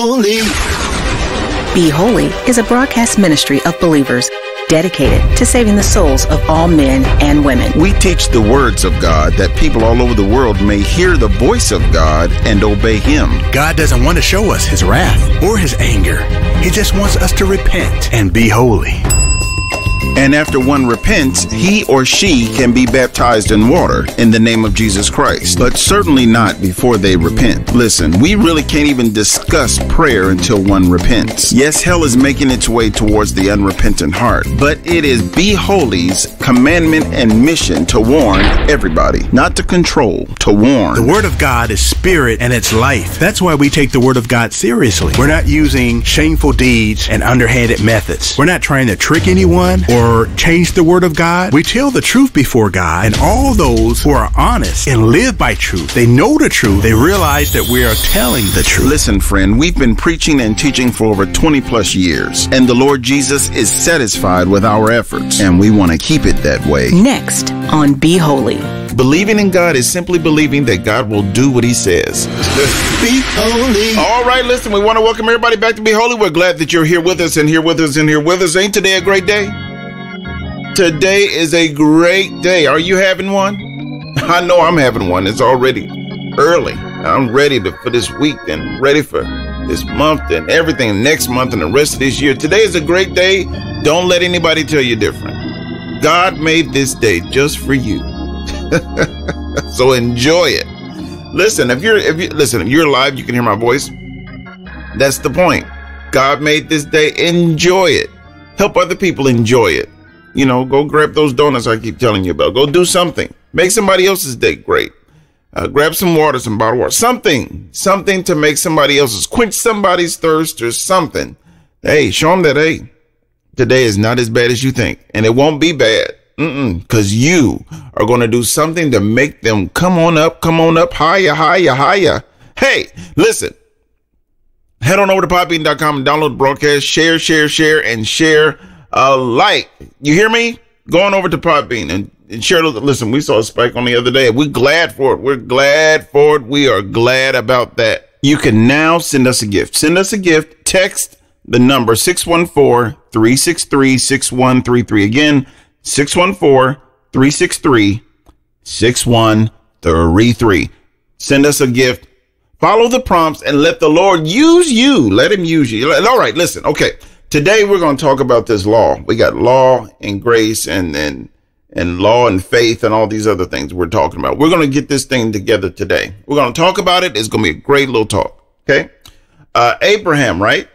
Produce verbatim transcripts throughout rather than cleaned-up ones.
holy. Be Holy is a broadcast ministry of believers dedicated to saving the souls of all men and women. We teach the words of God that people all over the world may hear the voice of God and obey Him. God doesn't want to show us His wrath or His anger. He just wants us to repent and be holy. And after one repents, he or she can be baptized in water in the name of Jesus Christ, but certainly not before they repent. Listen, we really can't even discuss prayer until one repents. Yes, hell is making its way towards the unrepentant heart, but it is Be Holy's commandment and mission to warn everybody, not to control, to warn. The Word of God is spirit and it's life. That's why we take the Word of God seriously. We're not using shameful deeds and underhanded methods. We're not trying to trick anyone or or change the Word of God. We tell the truth before God, and all those who are honest and live by truth, they know the truth, they realize that we are telling the truth. Listen, friend, we've been preaching and teaching for over twenty plus years, and the Lord Jesus is satisfied with our efforts, and we want to keep it that way. Next on Be Holy. Believing in God is simply believing that God will do what He says. Be holy. All right, listen, we want to welcome everybody back to Be Holy. We're glad that you're here with us and here with us and here with us. Ain't today a great day? Today is a great day. Are you having one? I know I'm having one. It's already early. I'm ready to, for this week and ready for this month and everything next month and the rest of this year. Today is a great day. Don't let anybody tell you different. God made this day just for you. So enjoy it. Listen, if you're if you listen, if you're alive, you can hear my voice. That's the point. God made this day. Enjoy it. Help other people enjoy it. You know, go grab those donuts I keep telling you about. Go do something. Make somebody else's day great. Uh, grab some water, some bottled water. Something. Something to make somebody else's. Quench somebody's thirst or something. Hey, show them that, hey, today is not as bad as you think. And it won't be bad. Mm-mm. Because you are going to do something to make them come on up, come on up, higher, higher, higher. Hey, listen. Head on over to podbean dot com and download the broadcast. Share, share, share, and share. Uh, like, you hear me? Go on over to Podbean and, and share. Listen, we saw a spike on the other day. We're glad for it. We're glad for it. We are glad about that. You can now send us a gift. Send us a gift. Text the number six one four, three six three, six one three three. Again, six one four, three six three, six one three three. Send us a gift. Follow the prompts and let the Lord use you. Let Him use you. All right, listen. Okay. Today, we're going to talk about this law. We got law and grace and, and, and law and faith and all these other things we're talking about. We're going to get this thing together today. We're going to talk about it. It's going to be a great little talk. Okay. Uh, Abraham, right?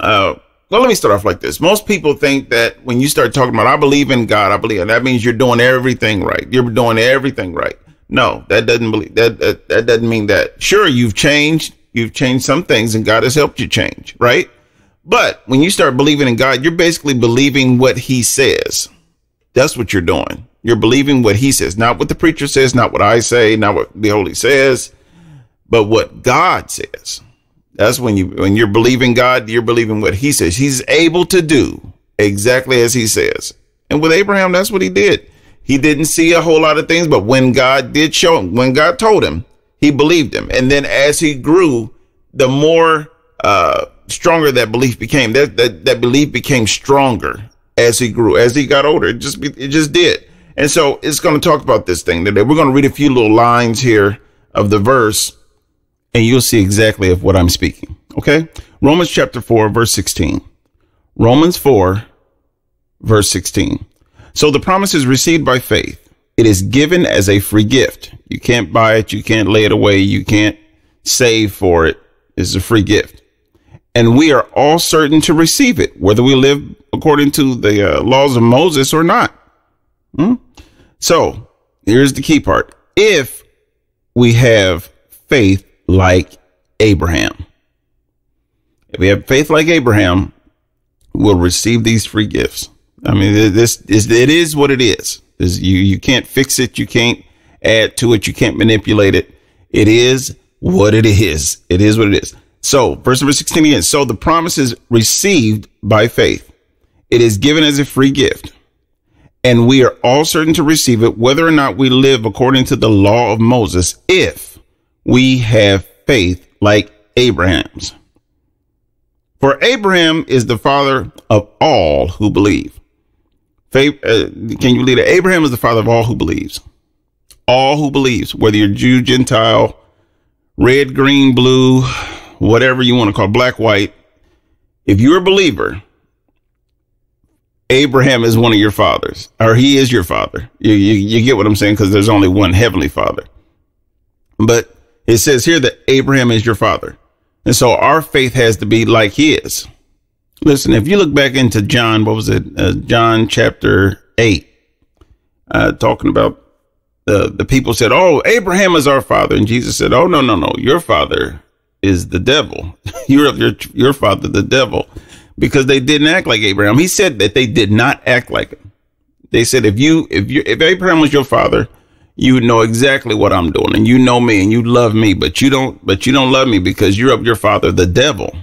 Uh, well, let me start off like this. Most people think that when you start talking about, I believe in God, I believe, and that means you're doing everything right. You're doing everything right. No, that doesn't believe that, that, that doesn't mean that. Sure. You've changed. You've changed some things and God has helped you change. Right. But when you start believing in God, you're basically believing what He says. That's what you're doing. You're believing what He says, not what the preacher says, not what I say, not what the Holy says, but what God says. That's when you, when you're believing God, you're believing what He says. He's able to do exactly as He says. And with Abraham, that's what he did. He didn't see a whole lot of things, but when God did show him, when God told him, he believed Him. And then as he grew, the more, uh, stronger that belief became. That, that that belief became stronger as he grew, as he got older. It just it just did. And so it's going to talk about this thing today. We're going to read a few little lines here of the verse, and you'll see exactly of what I'm speaking. Okay, Romans chapter four, verse sixteen. Romans four, verse sixteen. So the promise is received by faith. It is given as a free gift. You can't buy it. You can't lay it away. You can't save for it. It's a free gift. And we are all certain to receive it, whether we live according to the uh, laws of Moses or not. Hmm? So here's the key part. If we have faith like Abraham, if we have faith like Abraham, we'll receive these free gifts. I mean, this is, it is what it is. This, you, you can't fix it. You can't add to it. You can't manipulate it. It is what it is. It is what it is. So verse number sixteen again. So the promise is received by faith. It is given as a free gift, and we are all certain to receive it, whether or not we live according to the law of Moses, if we have faith like Abraham's. For Abraham is the father of all who believe. Faith, uh, can you believe that Abraham is the father of all who believes? All who believes, whether you're Jew, Gentile, red, green, blue, whatever you want to call it, black, white. If you're a believer, Abraham is one of your fathers, or he is your father. You, you, you get what I'm saying? Because there's only one heavenly father. But it says here that Abraham is your father. And so our faith has to be like his. Listen, if you look back into John, what was it? Uh, John chapter eight, uh, talking about the, the people said, oh, Abraham is our father. And Jesus said, oh, no, no, no. Your father is the devil. You're your, your father, the devil, because they didn't act like Abraham. He said that they did not act like him. They said, if you if you if Abraham was your father, you would know exactly what I'm doing, and you know me, and you love me, but you don't, but you don't love me because you're up your father, the devil,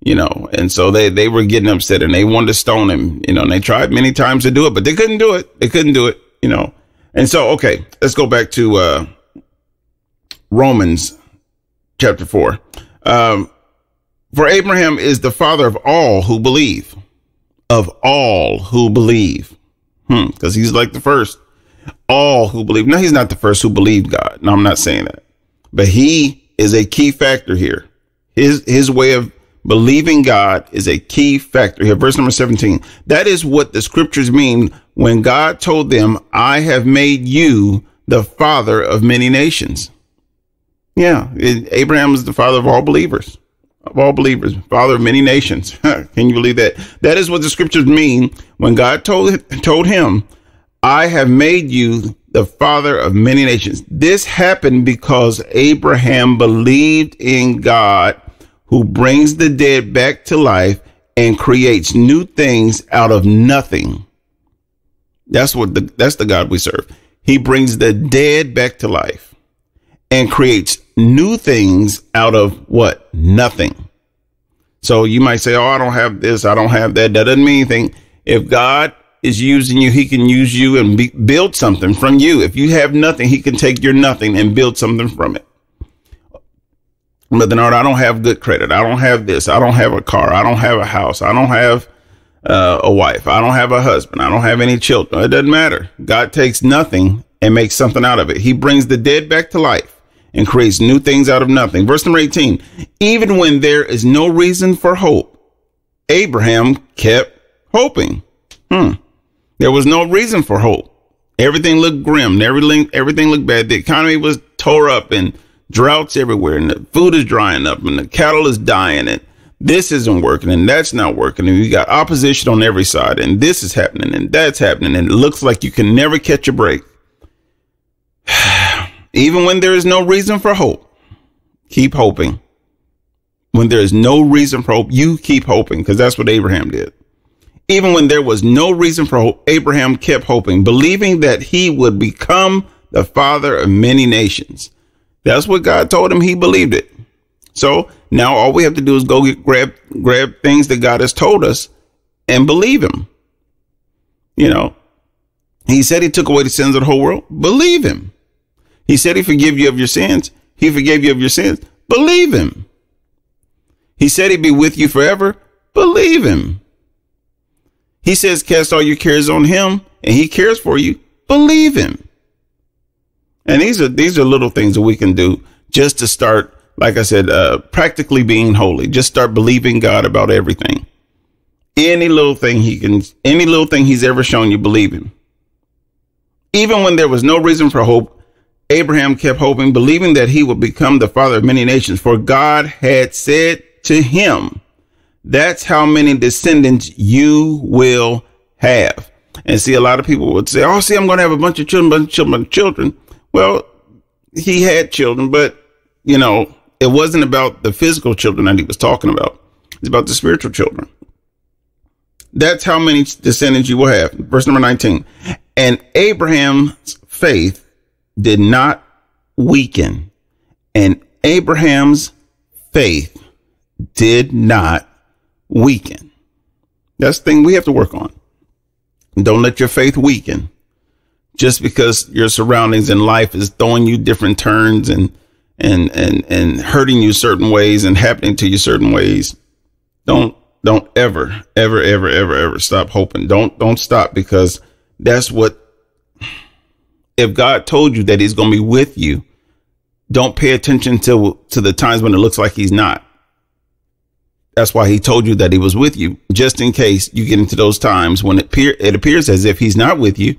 you know. And so they they were getting upset, and they wanted to stone him, you know. And they tried many times to do it, but they couldn't do it. They couldn't do it, you know. And so, okay, let's go back to uh, Romans chapter four. Um, For Abraham is the father of all who believe, of all who believe. Hmm, because he's like the first. All who believe. No, he's not the first who believed God. No, I'm not saying that. But he is a key factor here. His his way of believing God is a key factor here. Verse number seventeen. That is what the scriptures mean when God told them, I have made you the father of many nations. Yeah, it, Abraham is the father of all believers. Of all believers, father of many nations. Can you believe that? That is what the scriptures mean when God told told him, I have made you the father of many nations. This happened because Abraham believed in God, who brings the dead back to life and creates new things out of nothing. That's what the, that's the God we serve. He brings the dead back to life and creates new things out of what? Nothing. So you might say, oh, I don't have this, I don't have that. That doesn't mean anything. If God is using you, he can use you and be, build something from you. If you have nothing, he can take your nothing and build something from it. But Leonardo, I don't have good credit. I don't have this. I don't have a car. I don't have a house. I don't have uh, a wife. I don't have a husband. I don't have any children. It doesn't matter. God takes nothing and makes something out of it. He brings the dead back to life and creates new things out of nothing. Verse number eighteen. Even when there is no reason for hope, Abraham kept hoping. Hmm. There was no reason for hope. Everything looked grim. Everything, everything looked bad. The economy was tore up and droughts everywhere. And the food is drying up and the cattle is dying. And this isn't working and that's not working. And you got opposition on every side. And this is happening and that's happening. And it looks like you can never catch a break. Even when there is no reason for hope, keep hoping. When there is no reason for hope, you keep hoping, because that's what Abraham did. Even when there was no reason for hope, Abraham kept hoping, believing that he would become the father of many nations. That's what God told him. He believed it. So now all we have to do is go get, grab, grab things that God has told us and believe him. You know, he said he took away the sins of the whole world. Believe him. He said he forgive you of your sins. He forgave you of your sins. Believe him. He said he'd be with you forever. Believe him. He says, cast all your cares on him and he cares for you. Believe him. And these are these are little things that we can do just to start, like I said, uh, practically being holy. Just start believing God about everything. Any little thing he can, any little thing he's ever shown you, believe him. Even when there was no reason for hope, Abraham kept hoping, believing that he would become the father of many nations, for God had said to him, that's how many descendants you will have. And see, a lot of people would say, oh, see, I'm going to have a bunch of children, bunch of children, bunch of children. Well, he had children, but, you know, it wasn't about the physical children that he was talking about. It's about the spiritual children. That's how many descendants you will have. Verse number nineteen. And Abraham's faith did not weaken, and Abraham's faith did not weaken. That's the thing we have to work on. Don't let your faith weaken just because your surroundings in life is throwing you different turns and and and and hurting you certain ways and happening to you certain ways, don't don't ever, ever, ever, ever, ever stop hoping. Don't don't stop, because that's what. If God told you that he's going to be with you, don't pay attention to to the times when it looks like he's not. That's why he told you that he was with you, just in case you get into those times when it, appear, it appears as if he's not with you.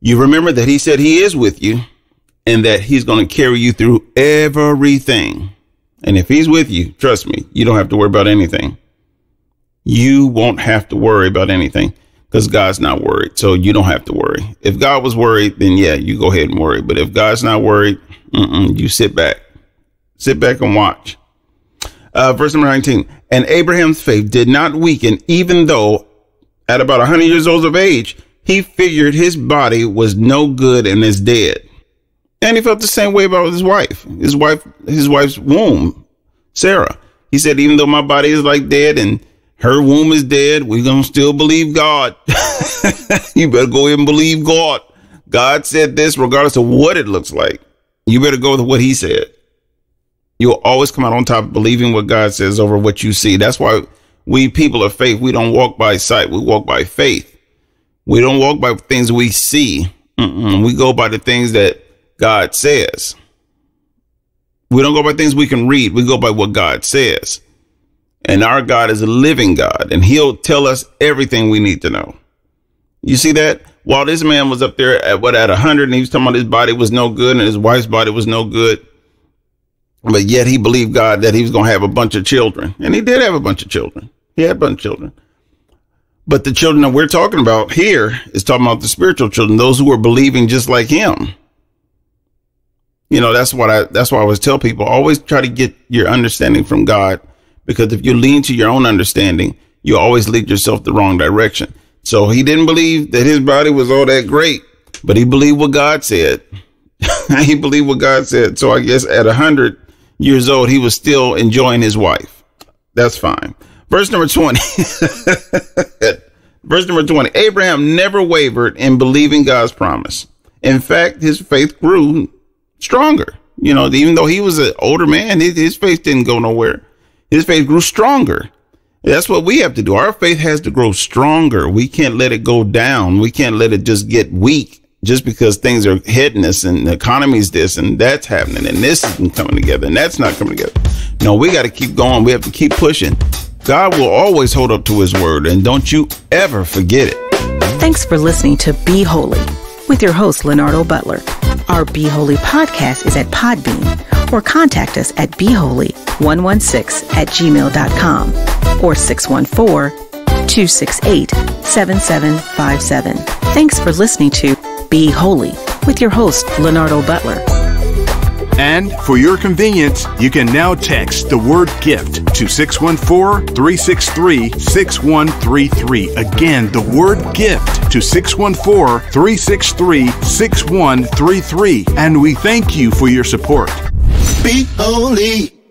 You remember that he said he is with you and that he's going to carry you through everything. And if he's with you, trust me, you don't have to worry about anything. You won't have to worry about anything, because God's not worried. So you don't have to worry. If God was worried, then yeah, you go ahead and worry. But if God's not worried, mm-mm, you sit back, sit back and watch. Uh, verse number nineteen, and Abraham's faith did not weaken, even though at about a hundred years old of age, he figured his body was no good and is dead. And he felt the same way about his wife, his wife, his wife's womb, Sarah. He said, even though my body is like dead and her womb is dead, we're going to still believe God. You better go ahead and believe God. God said this regardless of what it looks like. You better go with what he said. You'll always come out on top, believing what God says over what you see. That's why we people of faith, we don't walk by sight. We walk by faith. We don't walk by things we see. Mm-mm. We go by the things that God says. We don't go by things we can read. We go by what God says. And our God is a living God, and he'll tell us everything we need to know. You see that? While this man was up there at what, at a hundred, and he was talking about his body was no good and his wife's body was no good. But yet he believed God that he was going to have a bunch of children. And he did have a bunch of children. He had a bunch of children. But the children that we're talking about here is talking about the spiritual children, those who are believing just like him. You know, that's what I that's why I always tell people, always try to get your understanding from God, because if you lean to your own understanding, you always lead yourself the wrong direction. So he didn't believe that his body was all that great, but he believed what God said. He believed what God said. So I guess at a hundred years old, he was still enjoying his wife. That's fine. Verse number twenty. Verse number twenty. Abraham never wavered in believing God's promise. In fact, his faith grew stronger. You know, even though he was an older man, his, his faith didn't go nowhere. His faith grew stronger. That's what we have to do. Our faith has to grow stronger. We can't let it go down. We can't let it just get weak, just because things are hitting us and the economy's this and that's happening and this isn't coming together and that's not coming together. No, we got to keep going. We have to keep pushing. God will always hold up to his word, and don't you ever forget it. Thanks for listening to Be Holy with your host, Leonardo Butler. Our Be Holy podcast is at Podbean, or contact us at be holy one one six at gmail dot com or six one four, two six eight, seven seven five seven. Thanks for listening to Be Holy with your host, Leonardo Butler. And for your convenience, you can now text the word GIFT to six one four, three six three, six one three three. Again, the word GIFT to six one four, three six three, six one three three. And we thank you for your support. Be Holy.